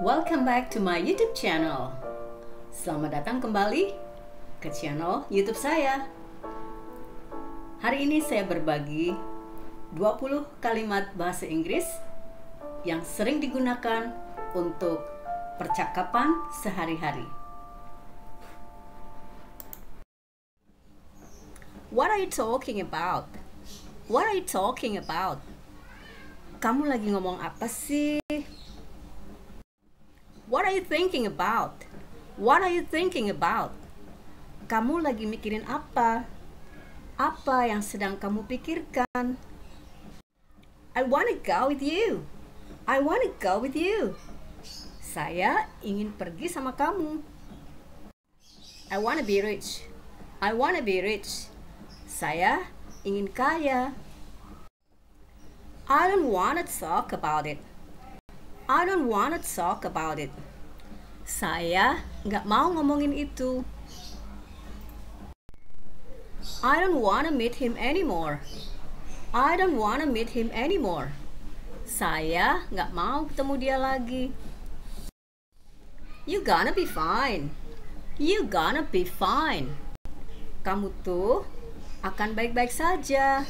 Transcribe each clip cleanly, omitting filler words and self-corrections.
Welcome back to my YouTube channel. Selamat datang kembali ke channel YouTube saya. Hari ini saya berbagi 20 kalimat bahasa Inggris yang sering digunakan untuk percakapan sehari-hari. What are you talking about? What are you talking about? Kamu lagi ngomong apa sih? What are you thinking about? What are you thinking about? Kamu lagi mikirin apa? Apa yang sedang kamu pikirkan? I want to go with you. I want to go with you. Saya ingin pergi sama kamu. I want to be rich. I want to be rich. Saya ingin kaya. I don't want to talk about it. I don't want to talk about it. Saya nggak mau ngomongin itu. I don't want to meet him anymore. I don't want to meet him anymore. Saya nggak mau ketemu dia lagi. You gonna be fine. You gonna be fine. Kamu tuh akan baik-baik saja.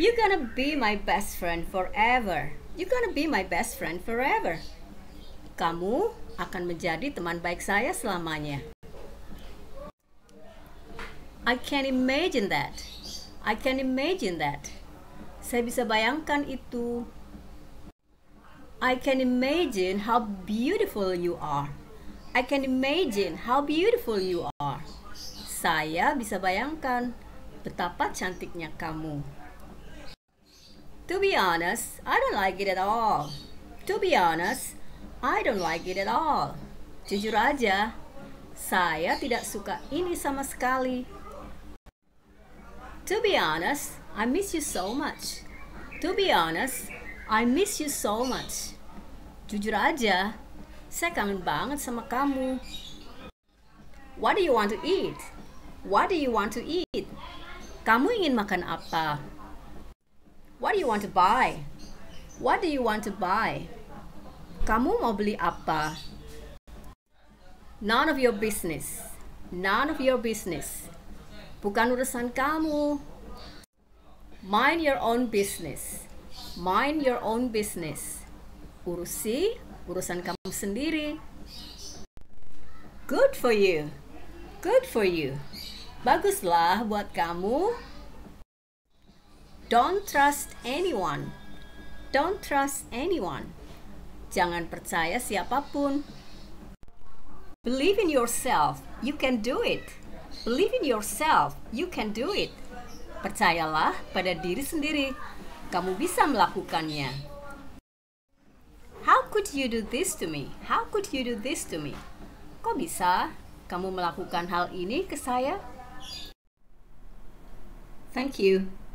You gonna be my best friend forever. You're gonna be my best friend forever. Kamu akan menjadi teman baik saya selamanya. I can't imagine that. I can't imagine that. Saya bisa bayangkan itu. I can imagine how beautiful you are. I can imagine how beautiful you are. Saya bisa bayangkan betapa cantiknya kamu. To be honest, I don't like it at all. To be honest, I don't like it at all. Jujur aja, saya tidak suka ini sama sekali. To be honest, I miss you so much. To be honest, I miss you so much. Jujur aja, saya kangen banget sama kamu. What do you want to eat? What do you want to eat? Kamu ingin makan apa? What do you want to buy? What do you want to buy? Kamu mau beli apa? None of your business. None of your business. Bukan urusan kamu. Mind your own business. Mind your own business. Urusi urusan kamu sendiri. Good for you. Good for you. Baguslah buat kamu. Don't trust anyone. Don't trust anyone. Jangan percaya siapapun. Believe in yourself. You can do it. Believe in yourself. You can do it. Percayalah pada diri sendiri. Kamu bisa melakukannya. How could you do this to me? How could you do this to me? Kok bisa kamu melakukan hal ini ke saya? Thank you.